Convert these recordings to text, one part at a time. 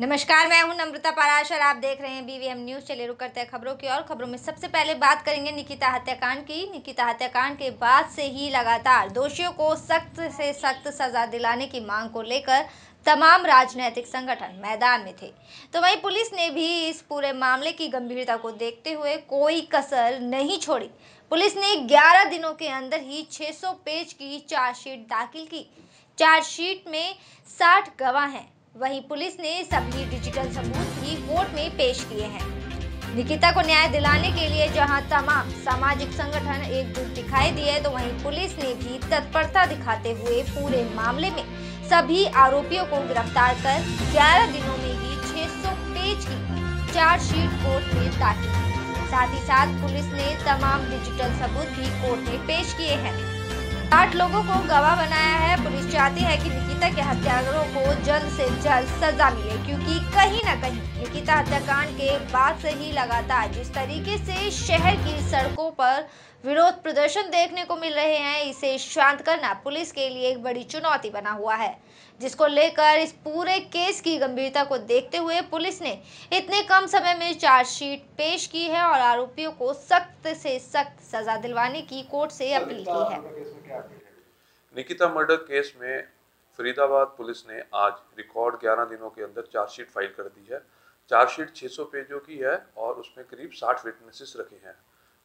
नमस्कार, मैं हूं नम्रता पाराशर। आप देख रहे हैं बीवीएम न्यूज। चलिए रुक करते हैं खबरों की और खबरों में सबसे पहले बात करेंगे निकिता हत्याकांड की। निकिता हत्याकांड के बाद से ही लगातार दोषियों को सख्त से सख्त सजा दिलाने की मांग को लेकर तमाम राजनीतिक संगठन मैदान में थे, तो वहीं पुलिस ने भी इस पूरे मामले की गंभीरता को देखते हुए कोई कसर नहीं छोड़ी। पुलिस ने 11 दिनों के अंदर ही 600 पेज की चार्जशीट दाखिल की। चार्जशीट में 60 गवाह हैं, वहीं पुलिस ने सभी डिजिटल सबूत भी कोर्ट में पेश किए हैं। निकिता को न्याय दिलाने के लिए जहां तमाम सामाजिक संगठन एकजुट दिखाई दिए, तो वहीं पुलिस ने भी तत्परता दिखाते हुए पूरे मामले में सभी आरोपियों को गिरफ्तार कर 11 दिनों में ही 600 पेज की चार्जशीट कोर्ट में दाखिल की। साथ ही साथ पुलिस ने तमाम डिजिटल सबूत भी कोर्ट में पेश किए हैं। 8 लोगों को गवाह बनाया है। पुलिस चाहती है कि निकिता के हत्यारों को जल्द से जल्द सजा मिले, क्योंकि कहीं ना कहीं निकिता हत्याकांड के बाद से ही लगातार जिस तरीके से शहर की सड़कों पर विरोध प्रदर्शन देखने को मिल रहे हैं, इसे शांत करना पुलिस के लिए एक बड़ी चुनौती बना हुआ है, जिसको लेकर इस पूरे केस की गंभीरता को देखते हुए पुलिस ने इतने कम समय में चार्जशीट पेश की है और आरोपियों को सख्त से सख्त सजा दिलवाने की कोर्ट से अपील की है। निकिता मर्डर केस में फरीदाबाद पुलिस ने आज रिकॉर्ड 11 दिनों के अंदर चार्जशीट फाइल कर दी है। चार्जशीट 600 पेजों की है और उसमें करीब 60 विटनेसेस रखे हैं।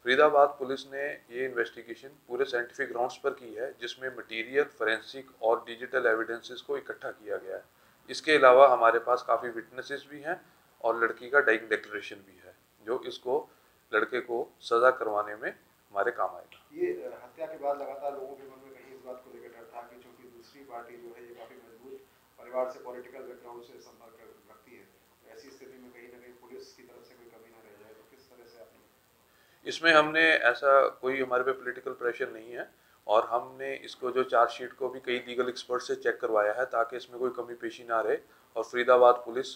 फरीदाबाद पुलिस ने ये इन्वेस्टिगेशन पूरे साइंटिफिक ग्राउंड्स पर की है, जिसमें मटेरियल, फॉरेंसिक और डिजिटल एविडेंसेस को इकट्ठा किया गया है। इसके अलावा हमारे पास काफ़ी विटनेसेस भी हैं और लड़की का डाइंग डिक्लेरेशन भी है, जो इसको लड़के को सज़ा करवाने में हमारे काम आएगा। ये हत्या के बाद लगातार लोगों के मन में कहीं इस बात को लेकर डर था कि चूँकि दूसरी पार्टी जो है ये काफ़ी मजबूत परिवार से, पॉलिटिकल बैकग्राउंड से संपर्क रखती है, ऐसी स्थिति में कहीं ना कहीं पुलिस की तरफ से कोई कमी न रह जाए, तो किस तरह से आपने? इसमें हमने ऐसा कोई हमारे पे पॉलिटिकल प्रेशर नहीं है और हमने इसको जो चार्जशीट को भी कई लीगल एक्सपर्ट से चेक करवाया है ताकि इसमें कोई कमी पेशी ना रहे और फरीदाबाद पुलिस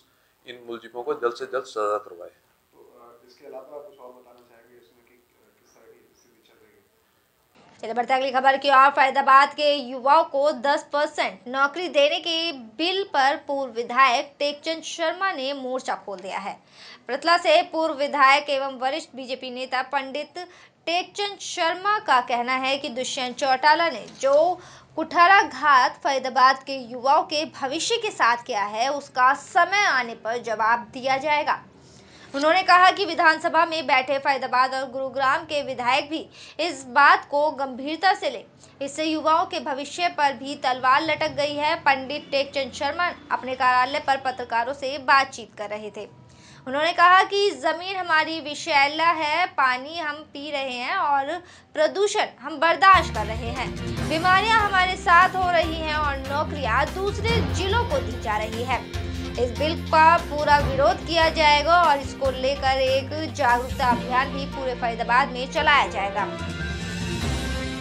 इन मुलजिमों को जल्द से जल्द सजा करवाए। तो इसके अलावा कुछ और बताना चाहेंगे इसमें कि किस तरह की स्थिति चल रही है? चलिए बढ़ते अगली खबर की और। फरीदाबाद के युवाओं को 10% नौकरी देने के बिल पर पूर्व विधायक टेकचंद शर्मा ने मोर्चा खोल दिया है। प्रतला से पूर्व विधायक एवं वरिष्ठ बीजेपी नेता पंडित टेकचंद शर्मा का कहना है कि दुष्यंत चौटाला ने जो कुठाराघात फरीदाबाद के युवाओं के भविष्य के साथ किया है, उसका समय आने पर जवाब दिया जाएगा। उन्होंने कहा कि विधानसभा में बैठे फरीदाबाद और गुरुग्राम के विधायक भी इस बात को गंभीरता से ले, इससे युवाओं के भविष्य पर भी तलवार लटक गई है। पंडित टेकचंद शर्मा अपने कार्यालय पर पत्रकारों से बातचीत कर रहे थे। उन्होंने कहा कि ज़मीन हमारी विषैला है, पानी हम पी रहे हैं और प्रदूषण हम बर्दाश्त कर रहे हैं, बीमारियां हमारे साथ हो रही हैं और नौकरियां दूसरे जिलों को दी जा रही है। इस बिल का पूरा विरोध किया जाएगा और इसको लेकर एक जागरूकता अभियान भी पूरे फरीदाबाद में चलाया जाएगा।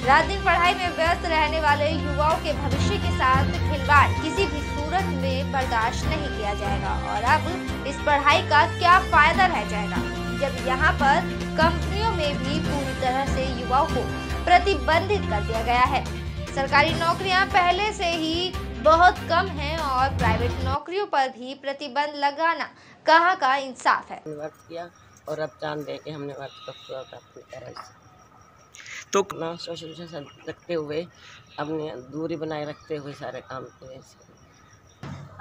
रात दिन पढ़ाई में व्यस्त रहने वाले युवाओं के भविष्य के साथ खिलवाड़ किसी भी सूरत में बर्दाश्त नहीं किया जाएगा और अब इस पढ़ाई का क्या फायदा रह जाएगा, जब यहाँ पर कंपनियों में भी पूरी तरह से युवाओं को प्रतिबंधित कर दिया गया है। सरकारी नौकरियाँ पहले से ही बहुत कम हैं और प्राइवेट नौकरियों पर भी प्रतिबंध लगाना कहाँ का इंसाफ है। वर्क किया और अब जान दे के हमने तो अपना सोशल रखते हुए अपने दूरी बनाए रखते हुए सारे काम किए।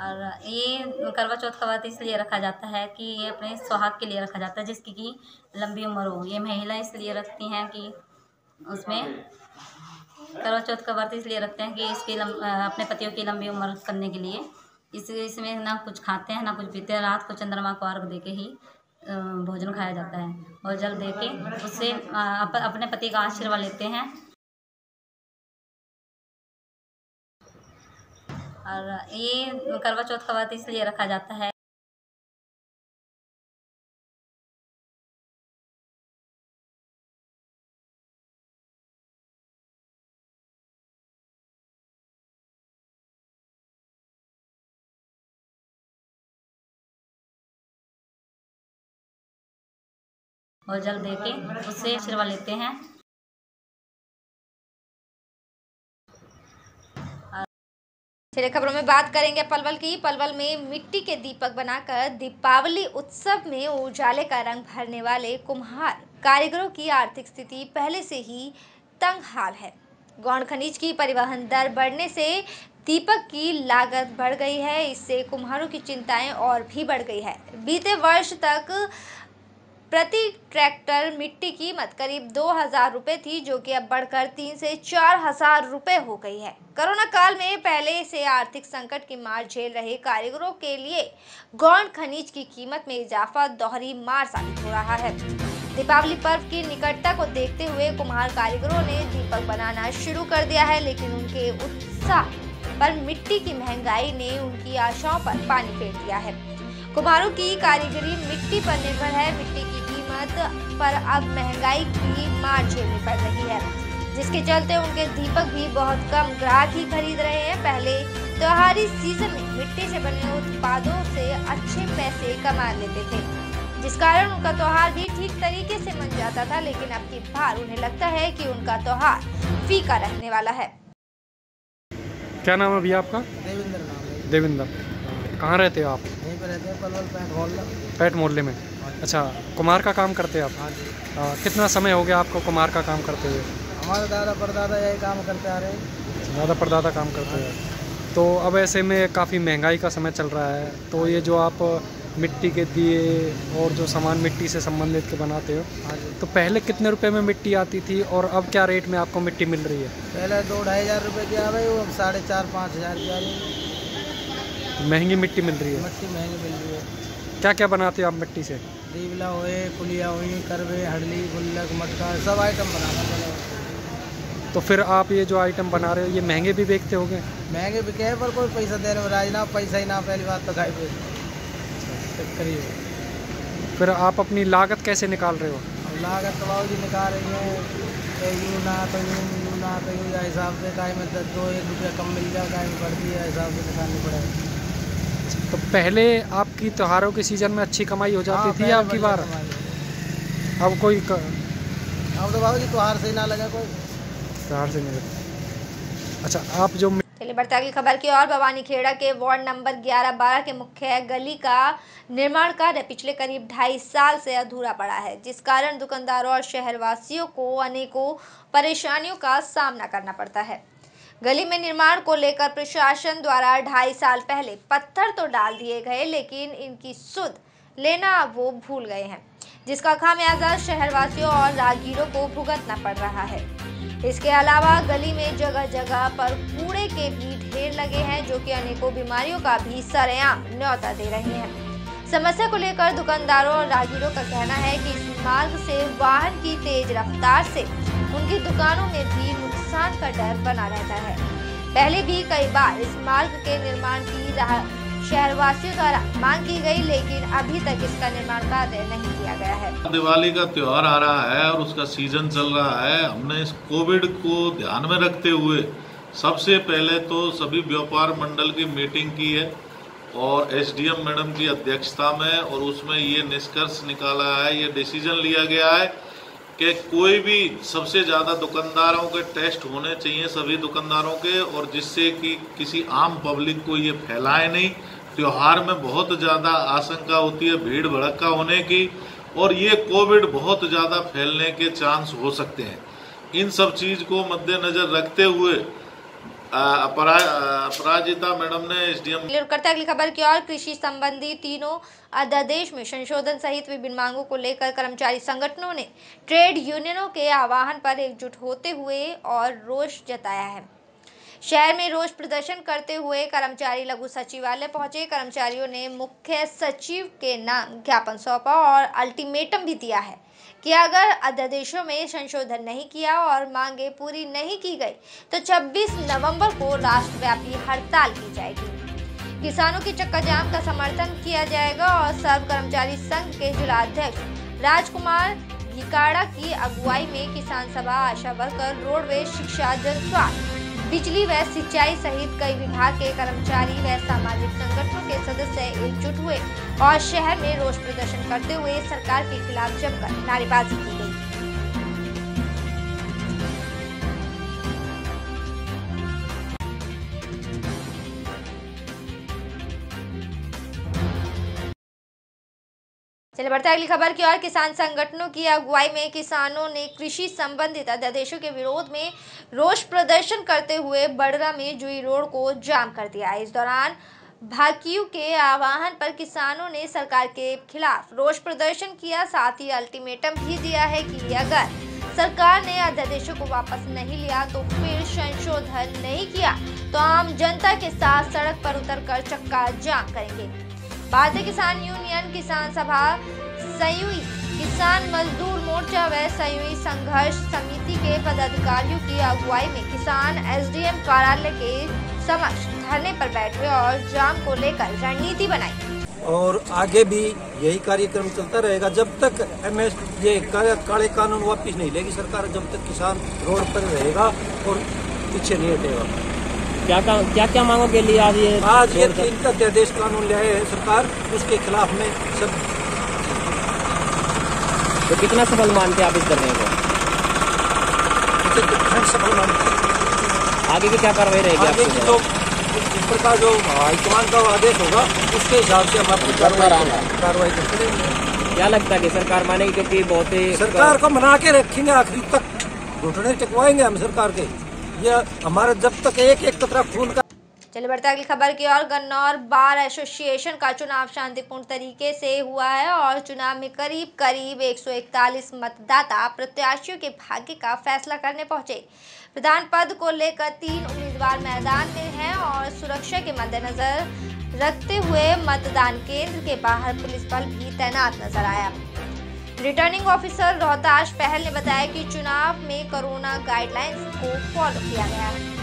और ये करवा चौथ का व्रत इसलिए रखा जाता है कि ये अपने सुहाग के लिए रखा जाता है, जिसकी कि लंबी उम्र हो। ये महिला इसलिए रखती हैं कि उसमें करवा चौथ का व्रत इसलिए रखते हैं कि इसकी अपने पतियों की लंबी उम्र करने के लिए। इसमें ना कुछ खाते हैं ना कुछ पीते हैं। रात को चंद्रमा को अर्घ दे के ही भोजन खाया जाता है और जल दे के उससे अपने पति का आशीर्वाद लेते हैं। और ये करवा चौथ का व्रत इसलिए रखा जाता है। और जल दे के उससे आशीर्वाद लेते हैं। चलिए खबरों में बात करेंगे पलवल की। पलवल में मिट्टी के दीपक बनाकर दीपावली उत्सव में उजाले का रंग भरने वाले कुम्हार कारीगरों की आर्थिक स्थिति पहले से ही तंग हाल है। गौण खनिज की परिवहन दर बढ़ने से दीपक की लागत बढ़ गई है, इससे कुम्हारों की चिंताएं और भी बढ़ गई है। बीते वर्ष तक प्रति ट्रैक्टर मिट्टी कीमत करीब 2000 रुपये थी, जो कि अब बढ़कर 3 से 4000 रुपये हो गई है। कोरोना काल में पहले से आर्थिक संकट की मार झेल रहे कारीगरों के लिए गौण खनिज की कीमत में इजाफा दोहरी मार साबित हो रहा है। दीपावली पर्व की निकटता को देखते हुए कुम्हार कारीगरों ने दीपक बनाना शुरू कर दिया है, लेकिन उनके उत्साह पर मिट्टी की महंगाई ने उनकी आशाओं पर पानी फेर दिया है। कुम्हारों की कारीगरी मिट्टी पर निर्भर है। मिट्टी की कीमत पर अब महंगाई की मार झेलनी पड़ रही है, जिसके चलते उनके दीपक भी बहुत कम ग्राहक ही खरीद रहे हैं। पहले त्योहारी सीजन में मिट्टी से बने उत्पादों से अच्छे पैसे कमा लेते थे, जिस कारण उनका त्योहार भी ठीक तरीके से मन जाता था, लेकिन अब की बार उन्हें लगता है कि उनका त्योहार फीका रहने वाला है। क्या नाम है भैया आपका? देवेंद्र नाम है। देवेंद्र, कहाँ रहते हो आप? यहीं पर रहते हैं, पलवल पैठ मोहल्ले में। अच्छा, कुम्हार का काम करते हैं आप? कितना समय हो गया आपको कुम्हार का काम करते हुए? हमारे दादा परदादा यही काम करते आ रहे, दादा परदादा काम करते हैं। तो अब ऐसे में काफ़ी महंगाई का समय चल रहा है, तो ये जो आप मिट्टी के दिए और जो सामान मिट्टी से संबंधित के बनाते हो, तो पहले कितने रुपए में मिट्टी आती थी और अब क्या रेट में आपको मिट्टी मिल रही है? पहले 2500 रुपये की आ रही, अब 4500 की आ रही। महंगी मिट्टी मिल रही है? मिट्टी महंगी मिल रही है। क्या क्या बनाते हो आप मिट्टी से? दीवला हुए, पुलिया हुई, करवे, हडली, गुल्लक, मटका, सब आइटम बनाते हैं। तो फिर आप ये जो आइटम बना रहे हो, ये महंगे भी बेचते हो? गए महंगे बिके हैं, पर कोई पैसा देने वाला ना, पैसा ही ना, पहली बात तो खाई करिए। फिर आप अपनी लागत कैसे निकाल रहे हो? लागत तो बाबू जी निकाल रही है, यूँ ना तो यूँ ना तो यूँ, हिसाब से काय में 2-1 रुपया कम मिल जाए, काय में बढ़ती है, हिसाब से निकालनी पड़ेगा। तो पहले आपकी त्योहारों के सीज़न में अच्छी कमाई हो जाती थी आपकी बार? अब कोई अब तो बाबू जी त्योहार से ना लगे, कोई त्योहार से नहीं लगे। अच्छा, आप जो बढ़ते अगली खबर की और। भवानी खेड़ा के वार्ड नंबर 11-12 के मुख्य गली का निर्माण कार्य पिछले करीब 2.5 साल से अधूरा पड़ा है, जिस कारण दुकानदारों और शहरवासियों को अनेकों परेशानियों का सामना करना पड़ता है। गली में निर्माण को लेकर प्रशासन द्वारा 2.5 साल पहले पत्थर तो डाल दिए गए, लेकिन इनकी सुध लेना वो भूल गए हैं, जिसका खामियाजा शहरवासियों और राहगीरों को भुगतना पड़ रहा है। इसके अलावा गली में जगह जगह पर कूड़े के भी ढेर लगे हैं, जो कि अनेकों बीमारियों का भी सरेआम न्यौता दे रहे हैं। समस्या को लेकर दुकानदारों और राहगीरों का कहना है कि इस मार्ग से वाहन की तेज रफ्तार से उनकी दुकानों में भी नुकसान का डर बना रहता है। पहले भी कई बार इस मार्ग के निर्माण की शहरवासियों द्वारा मांग की गई, लेकिन अभी तक इसका निर्माण कार्य नहीं किया गया है। दिवाली का त्योहार आ रहा है और उसका सीजन चल रहा है। हमने इस कोविड को ध्यान में रखते हुए सबसे पहले तो सभी व्यापार मंडल की मीटिंग की है और एसडीएम मैडम की अध्यक्षता में, और उसमें ये निष्कर्ष निकाला है, ये डिसीजन लिया गया है कि कोई भी सबसे ज़्यादा दुकानदारों के टेस्ट होने चाहिए सभी दुकानदारों के, और जिससे कि किसी आम पब्लिक को ये फैलाए नहीं। त्यौहार में बहुत ज़्यादा आशंका होती है भीड़ भड़क्का होने की, और ये कोविड बहुत ज़्यादा फैलने के चांस हो सकते हैं। इन सब चीज़ को मद्देनज़र रखते हुए अपराजिता मैडम ने एसडीएम करते अगली खबर की और। कृषि संबंधी तीनों अध्यादेश में संशोधन सहित विभिन्न मांगों को लेकर कर्मचारी संगठनों ने ट्रेड यूनियनों के आह्वान पर एकजुट होते हुए और रोष जताया है। शहर में रोष प्रदर्शन करते हुए कर्मचारी लघु सचिवालय पहुंचे। कर्मचारियों ने मुख्य सचिव के नाम ज्ञापन सौंपा और अल्टीमेटम भी दिया है कि अगर अध्यादेशों में संशोधन नहीं किया और मांगे पूरी नहीं की गई तो 26 नवंबर को राष्ट्रव्यापी हड़ताल की जाएगी। किसानों की चक्का जाम का समर्थन किया जाएगा और सर्व कर्मचारी संघ के जिलाध्यक्ष राजकुमार घिखाड़ा की अगुवाई में किसान सभा, आशा वर्कर, रोडवेज, शिक्षा, जन स्वास्थ्य, बिजली व सिंचाई सहित कई विभाग के कर्मचारी व सामाजिक संगठनों के सदस्य एकजुट हुए और शहर में रोष प्रदर्शन करते हुए सरकार के खिलाफ जमकर नारेबाजी की गई। चलिए बढ़ते हैं अगली खबर की ओर। किसान संगठनों की अगुवाई में किसानों ने कृषि संबंधित अध्यादेशों के विरोध में रोष प्रदर्शन करते हुए बड़रा में जुई रोड को जाम कर दिया। इस दौरान भाकियू के आह्वान पर किसानों ने सरकार के खिलाफ रोष प्रदर्शन किया, साथ ही अल्टीमेटम भी दिया है कि अगर सरकार ने अध्यादेशों को वापस नहीं लिया तो फिर संशोधन नहीं किया तो आम जनता के साथ सड़क पर उतरकर चक्का जाम करेंगे। भारतीय किसान यूनियन, किसान सभा, संयुई किसान मजदूर मोर्चा व संयुई संघर्ष समिति के पदाधिकारियों की अगुवाई में किसान SDM कार्यालय के समक्ष धरने पर बैठे और जाम को लेकर रणनीति बनाई और आगे भी यही कार्यक्रम चलता रहेगा जब तक काले कानून वापस नहीं लेगी सरकार। जब तक किसान रोड पर रहेगा और पीछे नहीं हटेगा। क्या क्या मांगों के लिए आज ये इनका अध्यादेश कानून लाए है सरकार, उसके खिलाफ में सब। तो कितना सफल मानते आप इस धरने को? सफल मानते आगे की क्या कार्रवाई रहेगी? आगे की तो इस प्रकार जो हाईकमान का आदेश होगा उसके हिसाब से हम आपकी कार्रवाई करते रहेंगे। क्या लगता है कि सरकार मानेगी? क्योंकि बहुत सरकार को मना के रखेंगे, आखिरी तक घुटने टिकवाएंगे हम सरकार के, ये हमारा जब तक एक एक कतरा खून का। चलिए बढ़ते अगली खबर की ओर। गन्नौर बार एसोसिएशन का चुनाव शांतिपूर्ण तरीके से हुआ है और चुनाव में करीब 141 मतदाता प्रत्याशियों के भाग्य का फैसला करने पहुंचे। प्रधान पद को लेकर 3 उम्मीदवार मैदान में हैं और सुरक्षा के मद्देनजर रखते हुए मतदान केंद्र के बाहर पुलिस बल भी तैनात नजर आया। रिटर्निंग ऑफिसर रोहताश पहल ने बताया कि चुनाव में कोरोना गाइडलाइंस को फॉलो किया गया है।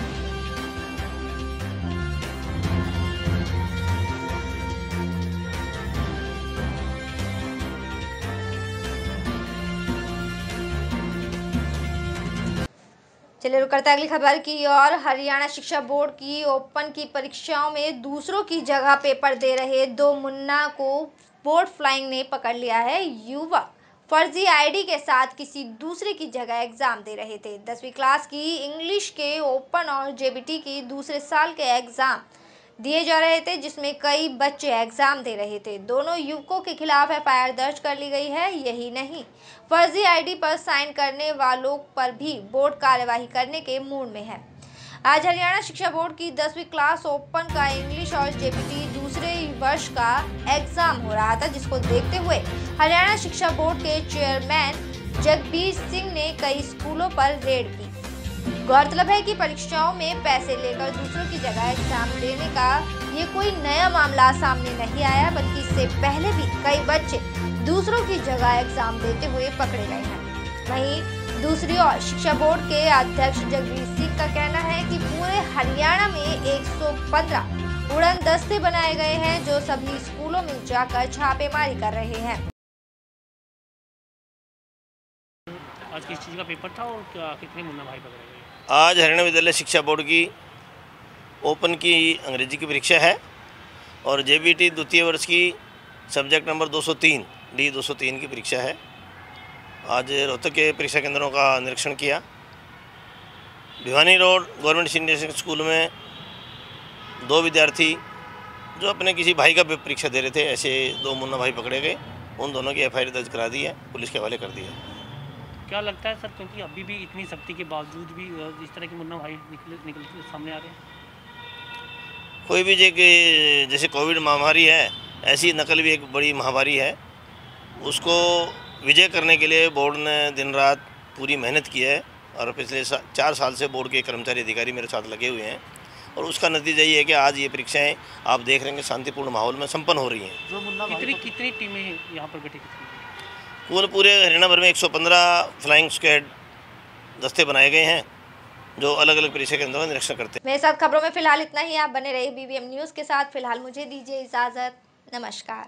चलिए रुक करते हैं अगली खबर की ओर। हरियाणा शिक्षा बोर्ड की ओपन की परीक्षाओं में दूसरों की जगह पेपर दे रहे 2 मुन्ना को बोर्ड फ्लाइंग ने पकड़ लिया है। युवक फर्जी ID के साथ किसी दूसरे की जगह एग्जाम दे रहे थे। 10वीं क्लास की इंग्लिश के ओपन और JBT की दूसरे साल के एग्जाम दिए जा रहे थे जिसमें कई बच्चे एग्जाम दे रहे थे। दोनों युवकों के खिलाफ FIR दर्ज कर ली गई है। यही नहीं, फर्जी ID पर साइन करने वालों पर भी बोर्ड कार्यवाही करने के मूड में है। आज हरियाणा शिक्षा बोर्ड की 10वीं क्लास ओपन का इंग्लिश और JBT दूसरे वर्ष का एग्जाम हो रहा था, जिसको देखते हुए हरियाणा शिक्षा बोर्ड के चेयरमैन जगबीर सिंह ने कई स्कूलों पर रेड की। गौरतलब है कि परीक्षाओं में पैसे लेकर दूसरों की जगह एग्जाम देने का ये कोई नया मामला सामने नहीं आया, बल्कि इससे पहले भी कई बच्चे दूसरों की जगह एग्जाम देते हुए पकड़े गए हैं। वहीं दूसरी ओर शिक्षा बोर्ड के अध्यक्ष जगबीर सिंह का कहना है कि पूरे हरियाणा में 115 उड़न दस्ते बनाए गए हैं जो सभी स्कूलों में जाकर छापेमारी कर रहे हैं। आज किस चीज़ का पेपर था और कितने मुन्ना भाई पकड़े गए? आज हरियाणा विद्यालय शिक्षा बोर्ड की ओपन की अंग्रेजी की परीक्षा है और JBT द्वितीय वर्ष की सब्जेक्ट नंबर 203 D203 की परीक्षा है। आज रोहतक के परीक्षा केंद्रों का निरीक्षण किया। Bhiwani road government senior school में 2 विद्यार्थी जो अपने किसी भाई का परीक्षा दे रहे थे, ऐसे 2 मुन्ना भाई पकड़े गए। उन दोनों की FIR दर्ज करा दी है, पुलिस के हवाले कर दी है। क्या लगता है सर, क्योंकि अभी भी इतनी सख्ती के बावजूद भी इस तरह के मुन्ना भाई निकलते सामने आ रहे हैं? कोई भी जैसे कोविड महामारी है, ऐसी नकल भी एक बड़ी महामारी है। उसको विजय करने के लिए बोर्ड ने दिन रात पूरी मेहनत की है और पिछले 4 साल से बोर्ड के कर्मचारी अधिकारी मेरे साथ लगे हुए हैं और उसका नतीजा ये है कि आज ये परीक्षाएँ आप देख रहे हैं शांतिपूर्ण माहौल में संपन्न हो रही हैं। कितनी टीमें यहाँ पर गठित की? पूरे हरियाणा भर में 115 फ्लाइंग स्क्वाड दस्ते बनाए गए हैं जो अलग अलग परीक्षा केंद्रों में निरीक्षण करते हैं। मेरे साथ खबरों में फिलहाल इतना ही। आप बने रहिए BVM न्यूज के साथ। फिलहाल मुझे दीजिए इजाजत। नमस्कार।